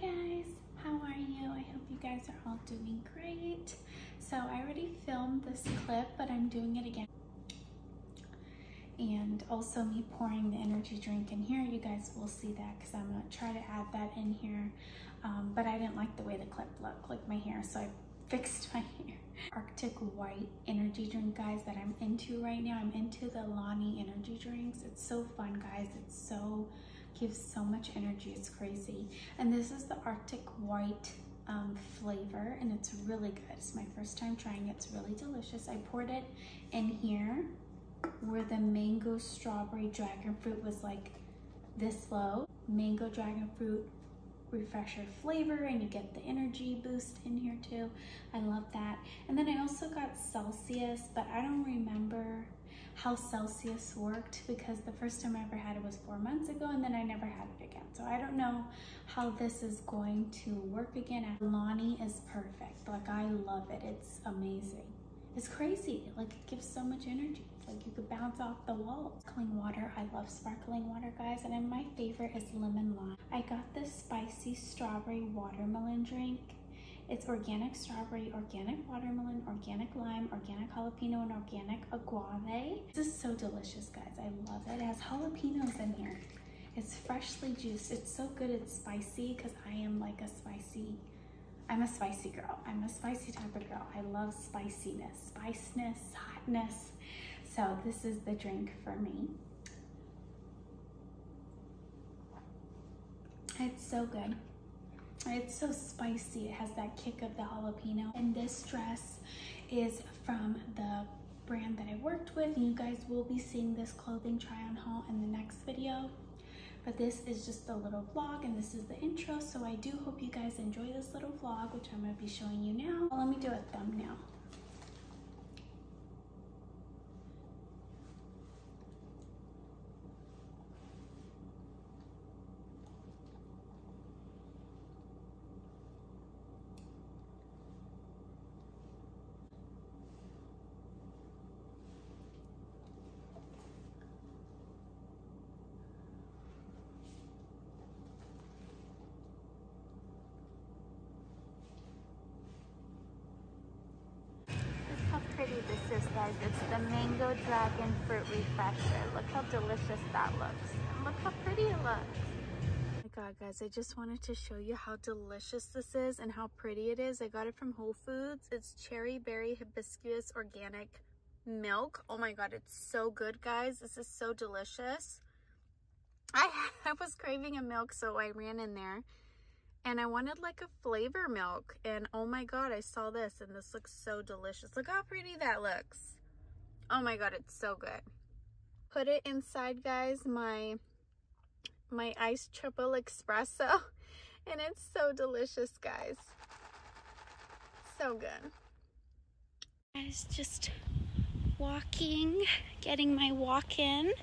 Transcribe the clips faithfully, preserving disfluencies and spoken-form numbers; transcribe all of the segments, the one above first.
Hi guys, how are you? I hope you guys are all doing great. So I already filmed this clip, but I'm doing it again. And also me pouring the energy drink in here, you guys will see that because I'm gonna try to add that in here. Um, but I didn't like the way the clip looked, like my hair, so I fixed my hair. Arctic White energy drink, guys, that I'm into right now. I'm into the Lonnie energy drinks. It's so fun, guys. It's so, gives so much energy, it's crazy. And this is the Arctic White um, flavor, and it's really good. It's my first time trying it. It's really delicious. I poured it in here where the mango strawberry dragon fruit was like this low. Mango dragon fruit refresher flavor, and you get the energy boost in here too. I love that. And then I also got Celsius, but I don't remember how Celsius worked because the first time I ever had it was four months ago, and then I never had it again. So I don't know how this is going to work again. Lonnie is perfect. Like, I love it. It's amazing. It's crazy. Like, it gives so much energy. Like, you could bounce off the wall. Sparkling water. I love sparkling water, guys. And then my favorite is lemon lime. I got this spicy strawberry watermelon drink. It's organic strawberry, organic watermelon, organic lime, organic jalapeno, and organic agave. This is so delicious, guys. I love it. It has jalapenos in here. It's freshly juiced. It's so good. It's spicy because I am like a spicy, I'm a spicy girl. I'm a spicy type of girl. I love spiciness, spiciness, hotness. So this is the drink for me. It's so good. It's so spicy. It has that kick of the jalapeno. And this dress is from the brand that I worked with. You guys will be seeing this clothing try on haul in the next video. But this is just a little vlog, and this is the intro. So I do hope you guys enjoy this little vlog, which I'm going to be showing you now. Well, let me do a thumbnail. This is, guys, it's the mango dragon fruit refresher. Look how delicious that looks, and look how pretty it looks. Oh my god, guys, I just wanted to show you how delicious this is and how pretty it is. I got it from Whole Foods. It's cherry berry hibiscus organic milk. Oh my god, it's so good, guys. This is so delicious. I, I was craving a milk, so I ran in there. And I wanted like a flavor milk, and oh my god, I saw this, and this looks so delicious. Look how pretty that looks. Oh my god, it's so good. Put it inside, guys, my my iced triple espresso, and it's so delicious, guys. So good. Guys, just walking, getting my walk in.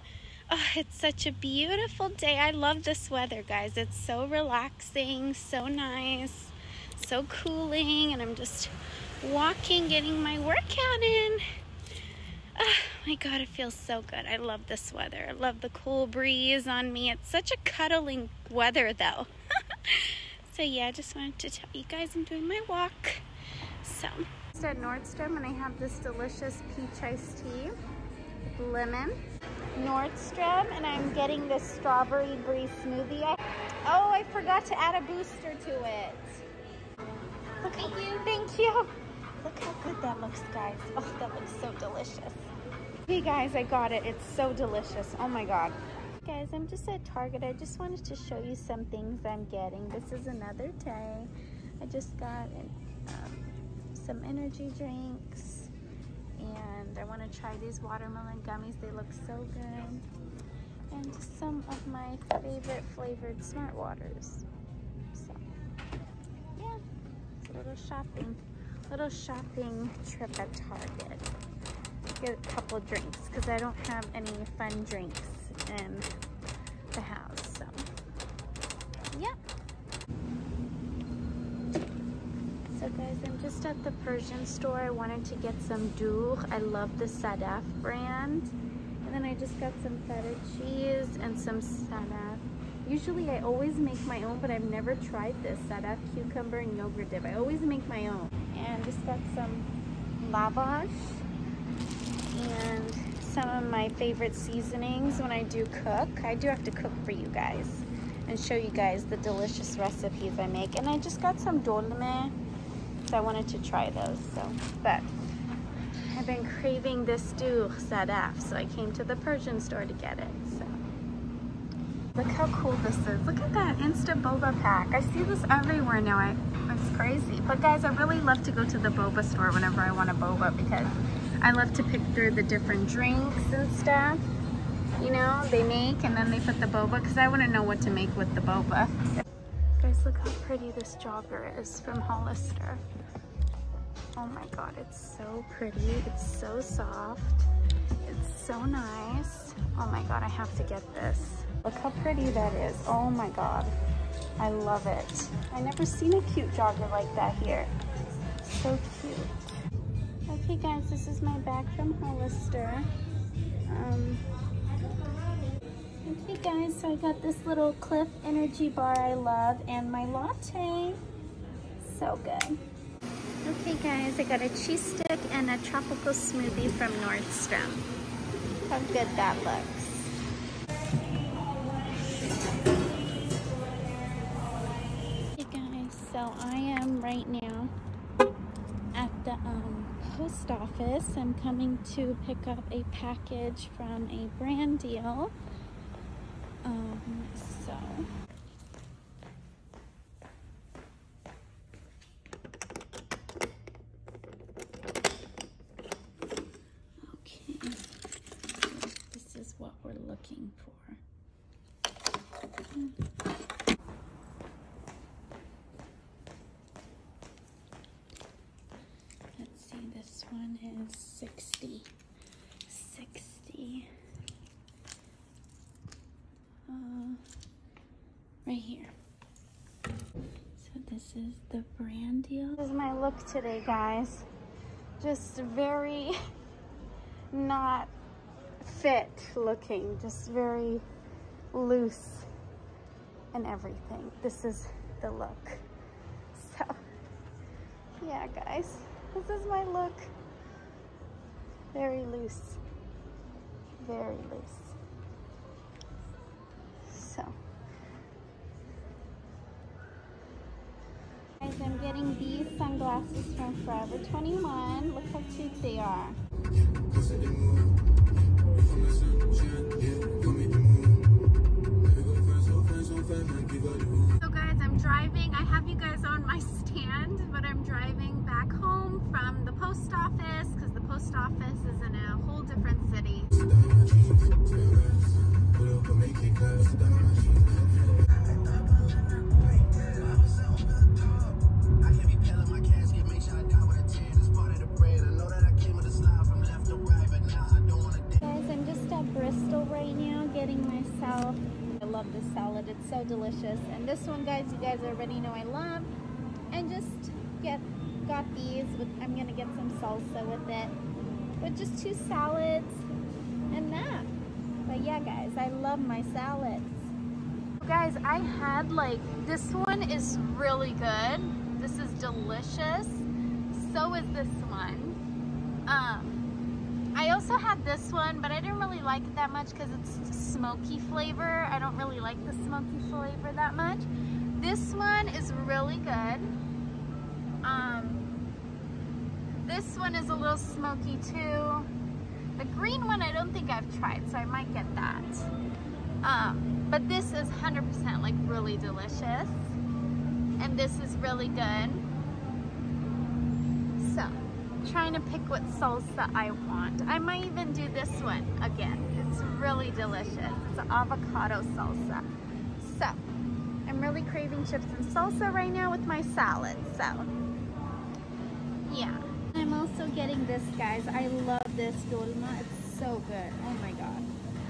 Oh, it's such a beautiful day. I love this weather, guys. It's so relaxing, so nice, so cooling, and I'm just walking, getting my workout in. Oh my god, it feels so good. I love this weather. I love the cool breeze on me. It's such a cuddling weather, though. So yeah, I just wanted to tell you guys I'm doing my walk. So I'm at Nordstrom, and I have this delicious peach iced tea with lemon. Nordstrom, and I'm getting this strawberry breeze smoothie. I, oh, I forgot to add a booster to it. Look, thank you. Thank you. Look how good that looks, guys. Oh, that looks so delicious. Hey guys, I got it. It's so delicious. Oh my god. Guys, I'm just at Target. I just wanted to show you some things I'm getting. This is another day. I just got um, some energy drinks. And I want to try these watermelon gummies. They look so good. And some of my favorite flavored Smart Waters. So, yeah. It's a little shopping. Little shopping trip at Target. Get a couple drinks because I don't have any fun drinks in the house. So, yeah. So guys, I'm just at the Persian store. I wanted to get some dour. I love the Sadaf brand. And then I just got some feta cheese and some Sadaf Usually I always make my own, but I've never tried this Sadaf cucumber and yogurt dip. I always make my own. And just got some lavash and some of my favorite seasonings when I do cook. I do have to cook for you guys and show you guys the delicious recipes I make. And I just got some dolme, so I wanted to try those. So, but I've been craving this dour Sadaf, so I came to the Persian store to get it. So. Look how cool this is. Look at that Insta boba pack. I see this everywhere now. I, it's crazy. But guys, I really love to go to the boba store whenever I want a boba because I love to pick through the different drinks and stuff, you know, they make, and then they put the boba because I wouldn't know what to make with the boba. Guys, look how pretty this jogger is from Hollister. Oh my God, it's so pretty. It's so soft. It's so nice. Oh my God, I have to get this. Look how pretty that is. Oh my God. I love it. I never seen a cute jogger like that here. So cute. Okay guys, this is my bag from Hollister. Um, okay guys, so I got this little Cliff energy bar I love and my latte. So good. Okay guys, I got a cheese stick and a tropical smoothie from Nordstrom. How good that looks. So I am right now at the um, post office. I'm coming to pick up a package from a brand deal. Um, so. Okay. This is what we're looking for. Okay. This one is sixty, sixty, uh, right here. So this is the brand deal. This is my look today, guys. Just very not fit looking, just very loose and everything. This is the look. So, yeah, guys. This is my look. Very loose. Very loose. So. Guys, I'm getting these sunglasses from Forever twenty-one. Look how cute they are. So guys, I'm driving. I have you guys on my stand, but I'm driving back home from the post office because the post office is in a whole different city. Guys, I'm just at Bristol right now getting myself. I love this salad. It's so delicious. And this one, guys, you guys already know I love. And just get got these with, I'm gonna get some salsa with it, but just two salads and that. But yeah guys, I love my salads. Guys, I had like, this one is really good. This is delicious. So is this one. Um, I also had this one, but I didn't really like it that much because it's smoky flavor. I don't really like the smoky flavor that much. This one is really good. Um, this one is a little smoky too. The green one I don't think I've tried, so I might get that. Um, but this is one hundred percent like really delicious. And this is really good. So, trying to pick what salsa I want. I might even do this one again. It's really delicious. It's an avocado salsa. So, I'm really craving chips and salsa right now with my salad, so yeah. I'm also getting this, guys. I love this dolma. It's so good. Oh my God.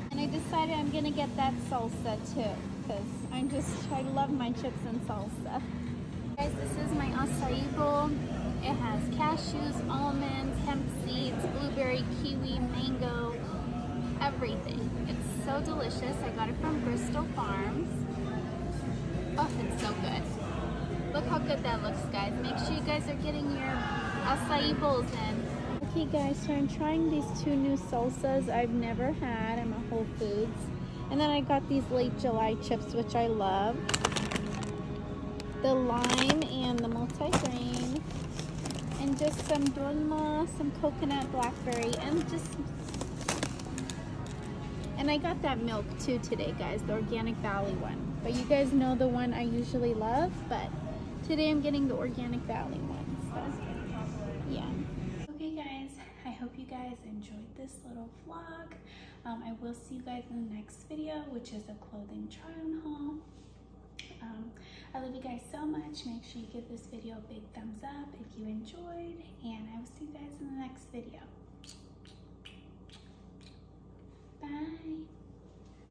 And I decided I'm gonna get that salsa too because I'm just, I love my chips and salsa. Guys, this is my acai bowl. It has cashews, almonds, hemp seeds, blueberry, kiwi, mango, everything. It's so delicious. I got it from Bristol Farms. Oh, it's so good. Look how good that looks, guys. Make sure you guys are getting your acai bowls in. Okay, guys, so I'm trying these two new salsas I've never had. I'm at Whole Foods. And then I got these Late July chips, which I love. The lime and the multi-grain. And just some dolma, some coconut blackberry, and just... And I got that milk, too, today, guys. The Organic Valley one. But you guys know the one I usually love, but today I'm getting the Organic Valley one. So, yeah. Okay, guys. I hope you guys enjoyed this little vlog. Um, I will see you guys in the next video, which is a clothing try-on haul. Um, I love you guys so much. Make sure you give this video a big thumbs up if you enjoyed, and I will see you guys in the next video. Bye.